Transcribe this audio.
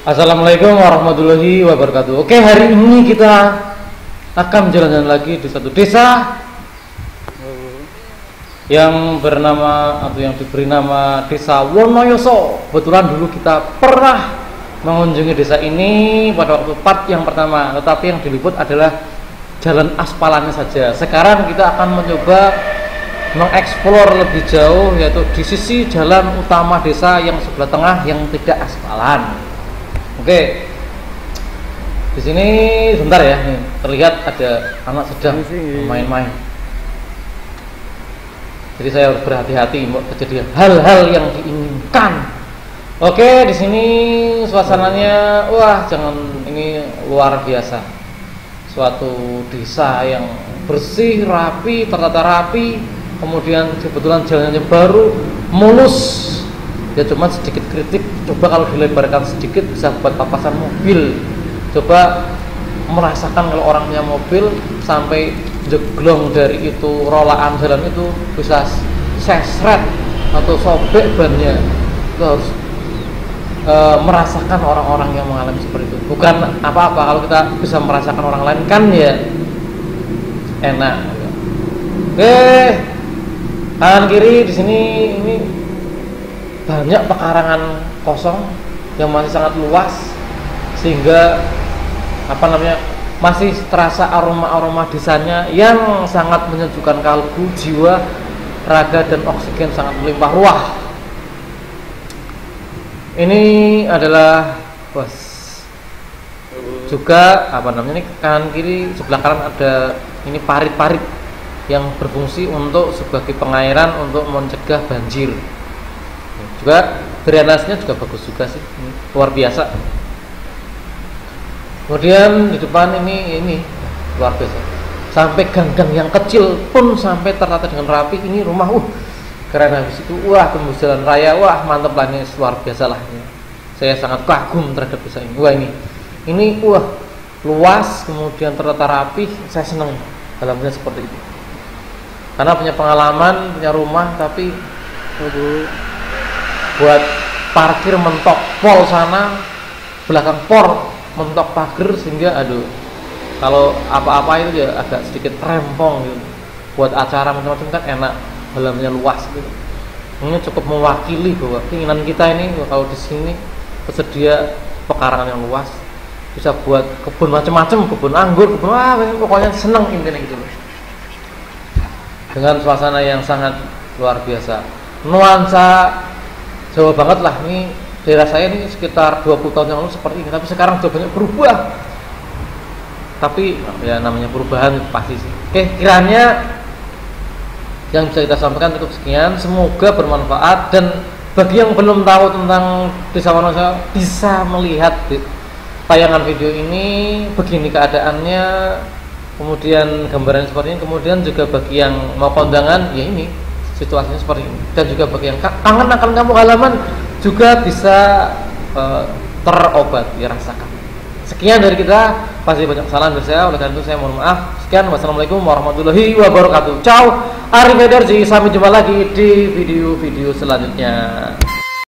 Assalamualaikum warahmatullahi wabarakatuh. Oke, hari ini kita akan jalan-jalan lagi di satu desa yang bernama atau yang diberi nama Desa Wonoyoso. Kebetulan dulu kita pernah mengunjungi desa ini pada waktu part yang pertama, tetapi yang diliput adalah jalan aspalannya saja. Sekarang kita akan mencoba mengeksplor lebih jauh, yaitu di sisi jalan utama desa yang sebelah tengah yang tidak aspalan. Oke, di sini sebentar ya, nih, terlihat ada anak sedang main-main. Jadi saya harus berhati-hati mau kejadian hal-hal yang diinginkan. Oke, di sini suasananya wah, jangan, ini luar biasa. Suatu desa yang bersih, rapi, tertata rapi. Kemudian kebetulan jalannya baru, mulus. Ya cuma sedikit kritik, coba kalau dilebarkan sedikit bisa buat papasan mobil. Coba merasakan kalau orang punya mobil sampai jeglong dari itu, rolaan jalan itu bisa sesret atau sobek bannya. Itu harus merasakan orang-orang yang mengalami seperti itu. Bukan apa-apa kalau kita bisa merasakan orang lain kan ya enak. Oke. Kanan kiri di sini ini banyak pekarangan kosong yang masih sangat luas, sehingga apa namanya masih terasa aroma-aroma desanya yang sangat menyejukkan kalbu, jiwa, raga, dan oksigen sangat melimpah ruah. Ini adalah bos juga apa namanya, ini kanan kiri sebelah kanan ada ini parit-parit yang berfungsi untuk sebagai pengairan untuk mencegah banjir. Juga drainasenya juga bagus juga sih, luar biasa. Kemudian di depan ini luar biasa. Sampai gang-gang yang kecil pun sampai tertata dengan rapi. Ini rumah keren, habis itu wah tembus jalan raya, wah mantep lah, ini luar biasa lah. Saya sangat kagum terhadap desa ini. Wah ini wah luas, kemudian tertata rapi. Saya senang dalamnya seperti itu. Karena punya pengalaman, punya rumah, tapi buat parkir mentok pol sana, belakang por mentok pagar, sehingga aduh, kalau apa-apa itu ya agak sedikit rempong gitu. Buat acara macam-macam kan enak, dalamnya luas gitu. Ini cukup mewakili bahwa keinginan kita ini kalau di sini tersedia pekarangan yang luas, bisa buat kebun macam-macam, kebun anggur, kebun pokoknya seneng intinya gitu. Dengan suasana yang sangat luar biasa, nuansa Jawa banget lah. Ini daerah saya ini sekitar 20 tahun yang lalu seperti ini, tapi sekarang banyak berubah. Tapi ya namanya perubahan pasti sih. Oke, kiranya yang bisa kita sampaikan cukup sekian, semoga bermanfaat. Dan bagi yang belum tahu tentang Desa Wonoyoso bisa melihat tayangan video ini, begini keadaannya. Kemudian gambaran seperti ini, kemudian juga bagi yang mau kondangan, ya ini situasinya seperti ini. Dan juga bagi yang kangen akan kampung halaman juga bisa terobati, rasakan. Sekian dari kita, pasti banyak kesalahan dari saya, oleh karena itu saya mohon maaf. Sekian, wassalamualaikum warahmatullahi wabarakatuh. Ciao, arrivederci, sampai jumpa lagi di video-video selanjutnya.